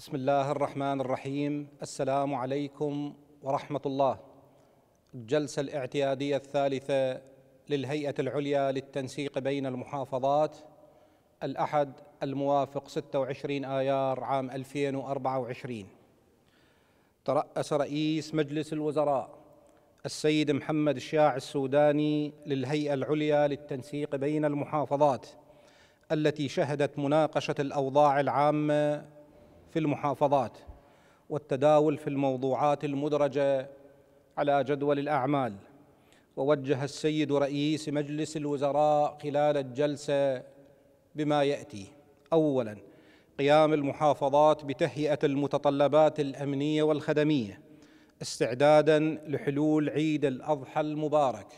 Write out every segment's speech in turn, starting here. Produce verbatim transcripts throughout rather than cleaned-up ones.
بسم الله الرحمن الرحيم. السلام عليكم ورحمة الله. الجلسة الاعتيادية الثالثة للهيئة العليا للتنسيق بين المحافظات، الأحد الموافق ستة وعشرين آيار عام ألفين وأربعة وعشرين. ترأس رئيس مجلس الوزراء السيد محمد شياع السوداني للهيئة العليا للتنسيق بين المحافظات التي شهدت مناقشة الأوضاع العامة في المحافظات والتداول في الموضوعات المدرجة على جدول الأعمال. ووجه السيد رئيس مجلس الوزراء خلال الجلسة بما يأتي: أولاً، قيام المحافظات بتهيئة المتطلبات الأمنية والخدمية استعداداً لحلول عيد الأضحى المبارك،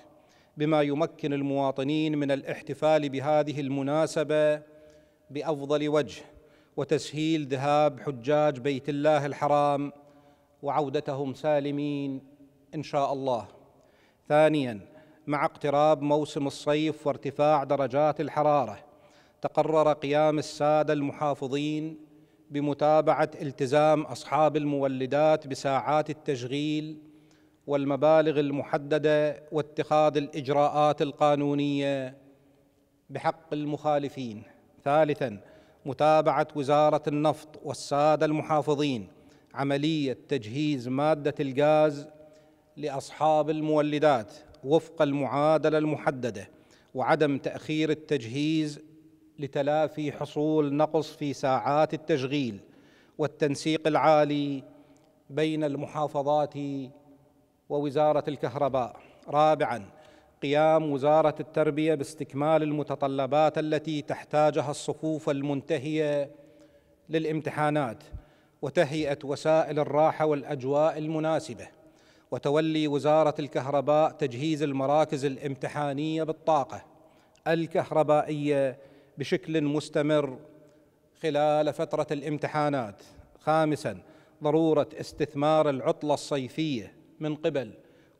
بما يمكن المواطنين من الاحتفال بهذه المناسبة بأفضل وجه، وتسهيل ذهاب حجاج بيت الله الحرام وعودتهم سالمين إن شاء الله. ثانياً، مع اقتراب موسم الصيف وارتفاع درجات الحرارة، تقرر قيام السادة المحافظين بمتابعة التزام أصحاب المولدات بساعات التشغيل والمبالغ المحددة، واتخاذ الإجراءات القانونية بحق المخالفين. ثالثاً، متابعة وزارة النفط والسادة المحافظين عملية تجهيز مادة الغاز لأصحاب المولدات وفق المعادلة المحددة، وعدم تأخير التجهيز لتلافي حصول نقص في ساعات التشغيل والتنسيق العالي بين المحافظات ووزارة الكهرباء. رابعاً، قيام وزارة التربية باستكمال المتطلبات التي تحتاجها الصفوف المنتهية للامتحانات، وتهيئة وسائل الراحة والأجواء المناسبة، وتولي وزارة الكهرباء تجهيز المراكز الامتحانية بالطاقة الكهربائية بشكل مستمر خلال فترة الامتحانات. خامساً، ضرورة استثمار العطلة الصيفية من قبل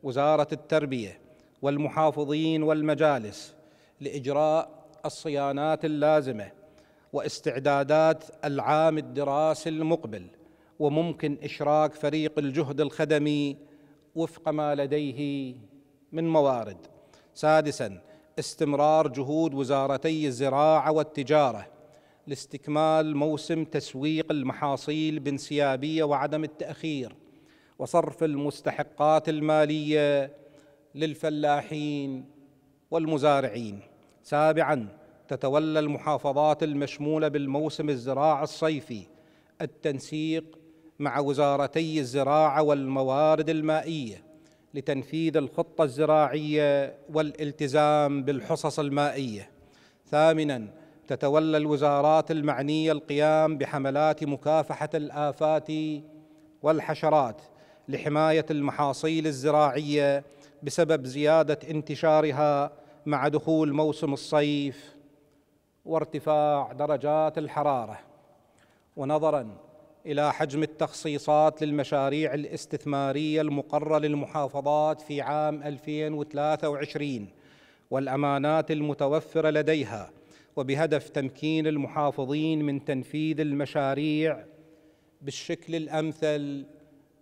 وزارة التربية والمحافظين والمجالس لإجراء الصيانات اللازمة واستعدادات العام الدراسي المقبل، وممكن إشراك فريق الجهد الخدمي وفق ما لديه من موارد. سادساً، استمرار جهود وزارتي الزراعة والتجارة لاستكمال موسم تسويق المحاصيل بانسيابية وعدم التأخير، وصرف المستحقات المالية للفلاحين والمزارعين. سابعاً، تتولى المحافظات المشمولة بالموسم الزراعي الصيفي التنسيق مع وزارتي الزراعة والموارد المائية لتنفيذ الخطة الزراعية والالتزام بالحصص المائية. ثامناً، تتولى الوزارات المعنية القيام بحملات مكافحة الآفات والحشرات لحماية المحاصيل الزراعية بسبب زيادة انتشارها مع دخول موسم الصيف وارتفاع درجات الحرارة. ونظراً إلى حجم التخصيصات للمشاريع الاستثمارية المقررة للمحافظات في عام ألفين وثلاثة وعشرين والأمانات المتوفرة لديها، وبهدف تمكين المحافظين من تنفيذ المشاريع بالشكل الأمثل،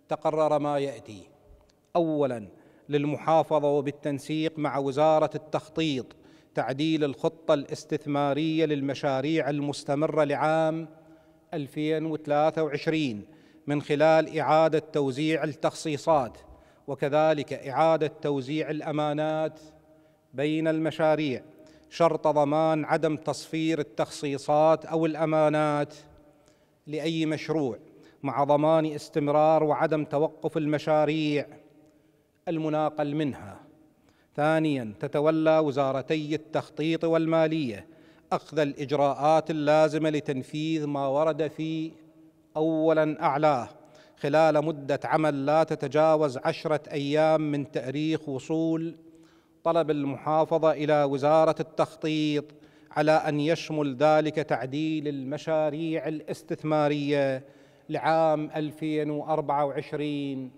تقرر ما يأتي: أولاً، للمحافظة وبالتنسيق مع وزارة التخطيط تعديل الخطة الاستثمارية للمشاريع المستمرة لعام ألفين وثلاثة وعشرين من خلال إعادة توزيع التخصيصات، وكذلك إعادة توزيع الأمانات بين المشاريع، شرط ضمان عدم تصفير التخصيصات أو الأمانات لأي مشروع، مع ضمان استمرار وعدم توقف المشاريع المناقل منها. ثانياً، تتولى وزارتي التخطيط والمالية أخذ الإجراءات اللازمة لتنفيذ ما ورد في أولاً أعلاه خلال مدة عمل لا تتجاوز عشرة أيام من تاريخ وصول طلب المحافظة إلى وزارة التخطيط، على أن يشمل ذلك تعديل المشاريع الاستثمارية لعام ألفين وأربعة وعشرين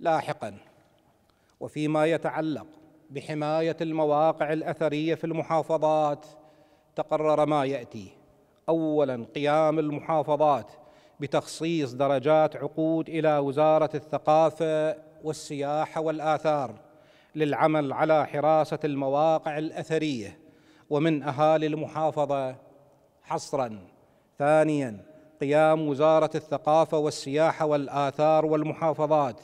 لاحقاً. وفيما يتعلق بحماية المواقع الأثرية في المحافظات، تقرر ما يأتي: أولاً، قيام المحافظات بتخصيص درجات عقود إلى وزارة الثقافة والسياحة والآثار للعمل على حراسة المواقع الأثرية ومن أهالي المحافظة حصراً. ثانياً، قيام وزارة الثقافة والسياحة والآثار والمحافظات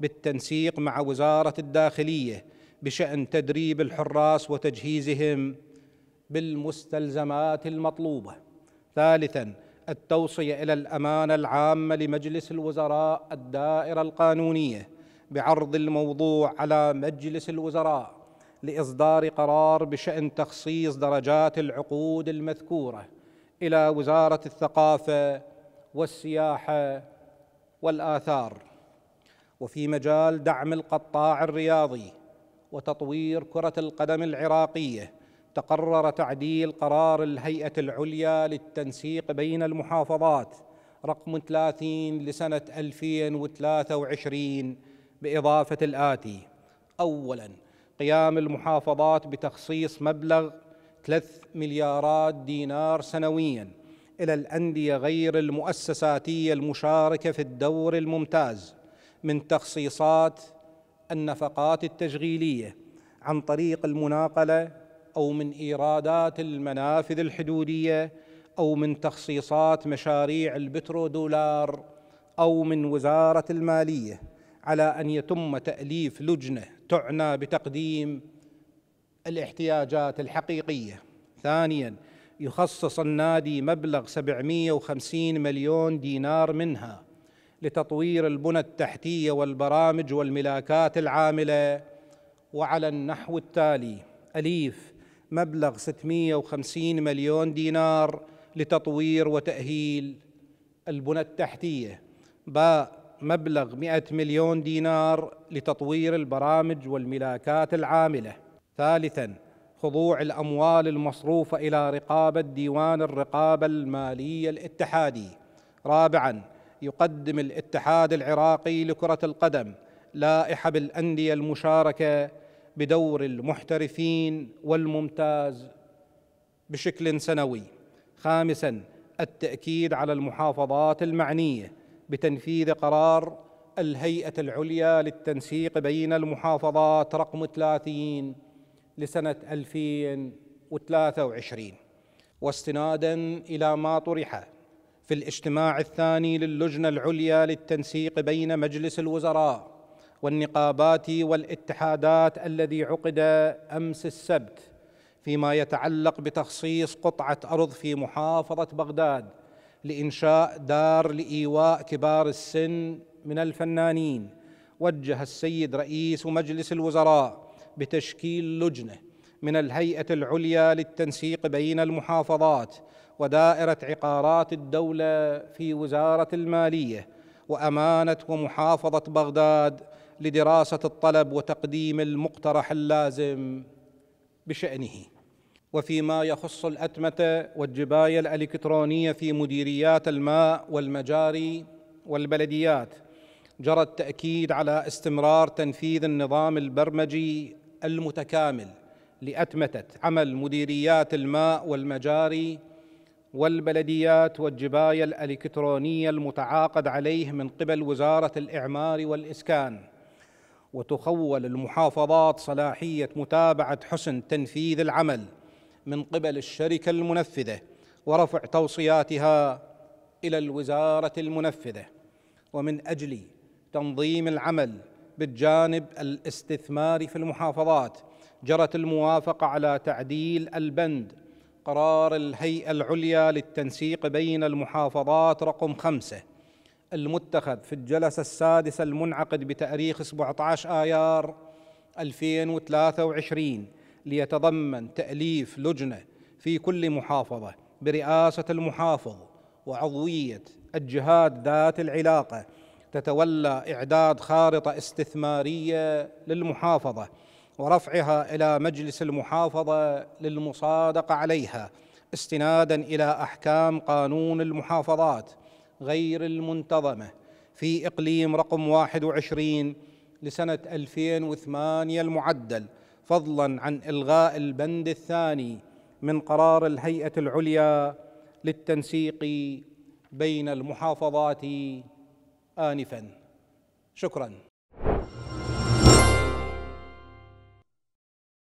بالتنسيق مع وزارة الداخلية بشأن تدريب الحراس وتجهيزهم بالمستلزمات المطلوبة. ثالثاً، التوصية إلى الأمانة العامة لمجلس الوزراء الدائرة القانونية بعرض الموضوع على مجلس الوزراء لإصدار قرار بشأن تخصيص درجات العقود المذكورة إلى وزارة الثقافة والسياحة والآثار. وفي مجال دعم القطاع الرياضي وتطوير كرة القدم العراقية، تقرر تعديل قرار الهيئة العليا للتنسيق بين المحافظات رقم ثلاثين لسنة ألفين وثلاثة وعشرين بإضافة الآتي: أولاً، قيام المحافظات بتخصيص مبلغ ثلاثة مليارات دينار سنوياً إلى الأندية غير المؤسساتية المشاركة في الدور الممتاز من تخصيصات النفقات التشغيلية عن طريق المناقلة أو من إيرادات المنافذ الحدودية أو من تخصيصات مشاريع البترودولار أو من وزارة المالية، على أن يتم تأليف لجنة تعنى بتقديم الاحتياجات الحقيقية. ثانياً، يخصص النادي مبلغ سبعمئة وخمسين مليون دينار منها لتطوير البنى التحتية والبرامج والملاكات العاملة وعلى النحو التالي: أليف، مبلغ ستمئة وخمسين مليون دينار لتطوير وتأهيل البنى التحتية. باء، مبلغ مئة مليون دينار لتطوير البرامج والملاكات العاملة. ثالثاً، خضوع الأموال المصروفة إلى رقابة ديوان الرقابة المالية الاتحادي. رابعاً، يقدم الاتحاد العراقي لكرة القدم لائحة بالأندية المشاركة بدور المحترفين والممتاز بشكل سنوي. خامساً، التأكيد على المحافظات المعنية بتنفيذ قرار الهيئة العليا للتنسيق بين المحافظات رقم ثلاثين لسنة ألفين وثلاثة وعشرين. واستناداً إلى ما طرح في الاجتماع الثاني للجنة العليا للتنسيق بين مجلس الوزراء والنقابات والاتحادات الذي عقد أمس السبت فيما يتعلق بتخصيص قطعة أرض في محافظة بغداد لإنشاء دار لإيواء كبار السن من الفنانين، وجه السيد رئيس مجلس الوزراء بتشكيل لجنة من الهيئة العليا للتنسيق بين المحافظات ودائرة عقارات الدولة في وزارة المالية وأمانة ومحافظة بغداد لدراسة الطلب وتقديم المقترح اللازم بشأنه. وفيما يخص الأتمتة والجباية الإلكترونية في مديريات الماء والمجاري والبلديات، جرى التأكيد على استمرار تنفيذ النظام البرمجي المتكامل لأتمتة عمل مديريات الماء والمجاري والبلديات والجباية الإلكترونية المتعاقد عليه من قبل وزارة الإعمار والإسكان، وتخول المحافظات صلاحية متابعة حسن تنفيذ العمل من قبل الشركة المنفذة ورفع توصياتها إلى الوزارة المنفذة. ومن أجل تنظيم العمل بالجانب الاستثماري في المحافظات، جرت الموافقة على تعديل البند قرار الهيئة العليا للتنسيق بين المحافظات رقم خمسة المتخذ في الجلسة السادسة المنعقد بتاريخ سبعة عشر آيار ألفين وثلاثة وعشرين ليتضمن تأليف لجنة في كل محافظة برئاسة المحافظ وعضوية الجهات ذات العلاقة تتولى إعداد خارطة استثمارية للمحافظة ورفعها إلى مجلس المحافظة للمصادقة عليها استناداً إلى أحكام قانون المحافظات غير المنتظمة في إقليم رقم واحد وعشرين لسنة ألفين وثمانية المعدل، فضلاً عن إلغاء البند الثاني من قرار الهيئة العليا للتنسيق بين المحافظات آنفاً. شكراً.